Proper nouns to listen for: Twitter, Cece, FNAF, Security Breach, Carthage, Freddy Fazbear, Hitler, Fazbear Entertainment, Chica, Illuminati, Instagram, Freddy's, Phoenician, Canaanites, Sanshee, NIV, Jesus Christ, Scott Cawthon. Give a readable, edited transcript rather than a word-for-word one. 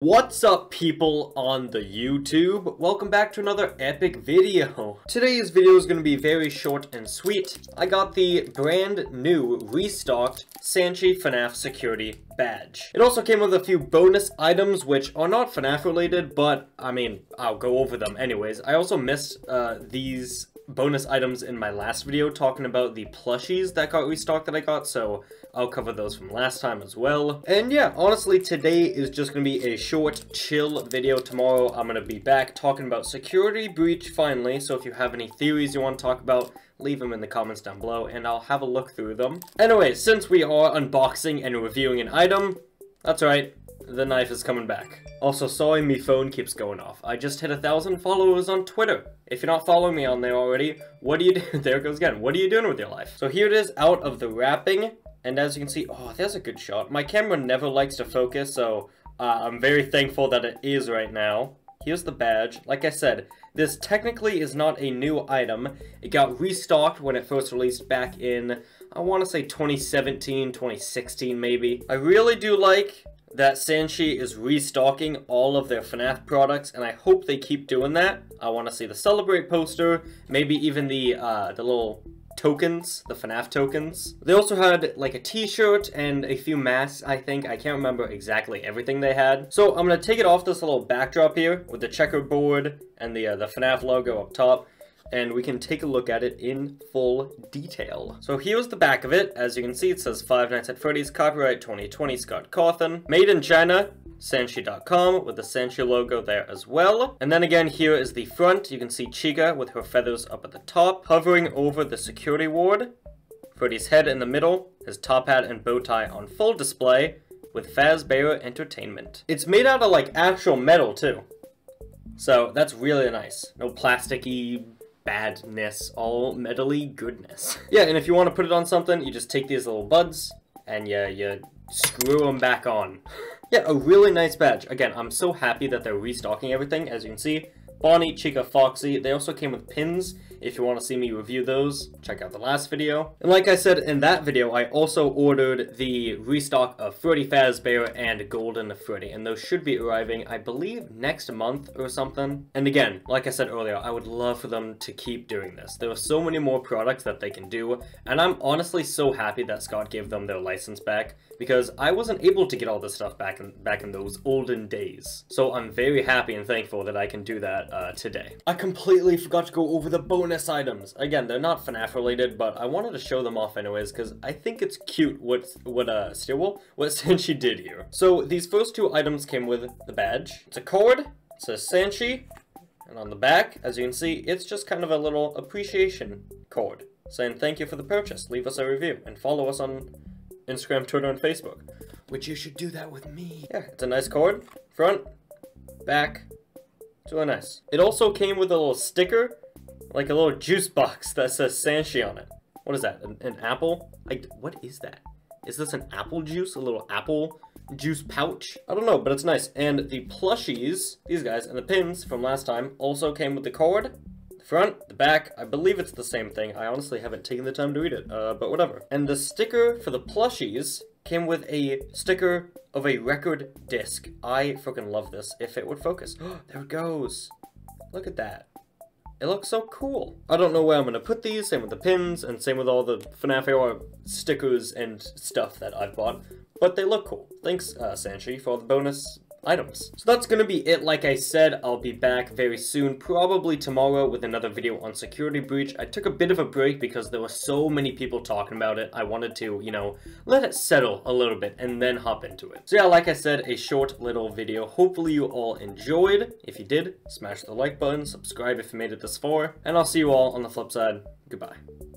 What's up, people on the YouTube? Welcome back to another epic video. Today's video is going to be very short and sweet. I got the brand new restocked Sanshee FNAF security badge. It also came with a few bonus items which are not FNAF related, but I mean, I'll go over them anyways. I also missed these bonus items in my last video talking about the plushies that got restocked that I got, so I'll cover those from last time as well. And yeah, honestly, today is just gonna be a short, chill video. Tomorrow I'm gonna be back talking about Security Breach finally, so if you have any theories you want to talk about, leave them in the comments down below and I'll have a look through them. Anyway, since we are unboxing and reviewing an item, that's right, the knife is coming back. Also, sorry, my phone keeps going off. I just hit 1,000 followers on Twitter. If you're not following me on there already, what do you do? There it goes again. What are you doing with your life? So here it is out of the wrapping. And as you can see, oh, there's a good shot. My camera never likes to focus, so I'm very thankful that it is right now. Here's the badge. Like I said, this technically is not a new item. It got restocked when it first released back in, I want to say 2017, 2016 maybe. I really do like that Sanshee is restocking all of their FNAF products, and I hope they keep doing that. I want to see the Celebrate poster, maybe even the little tokens, the FNAF tokens. They also had like a t-shirt and a few masks, I think. I can't remember exactly everything they had. So I'm going to take it off this little backdrop here with the checkerboard and the FNAF logo up top, and we can take a look at it in full detail. So here's the back of it. As you can see, it says Five Nights at Freddy's, copyright 2020, Scott Cawthon. Made in China, Sanshee.com, with the Sanshee logo there as well. And then again, here is the front. You can see Chica with her feathers up at the top, hovering over the security ward. Freddy's head in the middle, his top hat and bow tie on full display, with Fazbear Entertainment. It's made out of like actual metal too. So that's really nice. No plasticky badness, all metally goodness. Yeah, and if you want to put it on something, you just take these little buds and you screw them back on. Yeah, a really nice badge. Again, I'm so happy that they're restocking everything. As you can see, Bonnie, Chica, Foxy. They also came with pins. If you want to see me review those, check out the last video. And like I said in that video, I also ordered the restock of Freddy Fazbear and Golden Freddy, and those should be arriving, I believe, next month or something. And again, like I said earlier, I would love for them to keep doing this. There are so many more products that they can do, and I'm honestly so happy that Scott gave them their license back, because I wasn't able to get all this stuff back in those olden days. So I'm very happy and thankful that I can do that today. I completely forgot to go over the bonus items. Again, they're not FNAF related, but I wanted to show them off anyways because I think it's cute what Sanshee did here. So these first two items came with the badge. It's a card. It says Sanshee, and on the back, as you can see, it's just kind of a little appreciation card saying thank you for the purchase. Leave us a review and follow us on Instagram, Twitter, and Facebook, which you should do that with me. Yeah, it's a nice card. Front, back, it's really nice. It also came with a little sticker, like a little juice box that says Sanshee on it. What is that, an apple? Like, what is that? Is this an apple juice, a little apple juice pouch? I don't know, but it's nice. And the plushies, these guys, and the pins from last time also came with the card. Front, the back, I believe it's the same thing. I honestly haven't taken the time to read it, but whatever. And the sticker for the plushies came with a sticker of a record disc. I freaking love this, if it would focus. There it goes. Look at that. It looks so cool. I don't know where I'm gonna put these, same with the pins, and same with all the FNAF AR stickers and stuff that I've bought, but they look cool. Thanks, Sanshee, for all the bonus items. So that's gonna be it. Like I said, I'll be back very soon, probably tomorrow, with another video on Security Breach. I took a bit of a break because there were so many people talking about it. I wanted to, you know, let it settle a little bit and then hop into it. So yeah, like I said, a short little video. Hopefully you all enjoyed. If you did, smash the like button, subscribe if you made it this far, and I'll see you all on the flip side. Goodbye.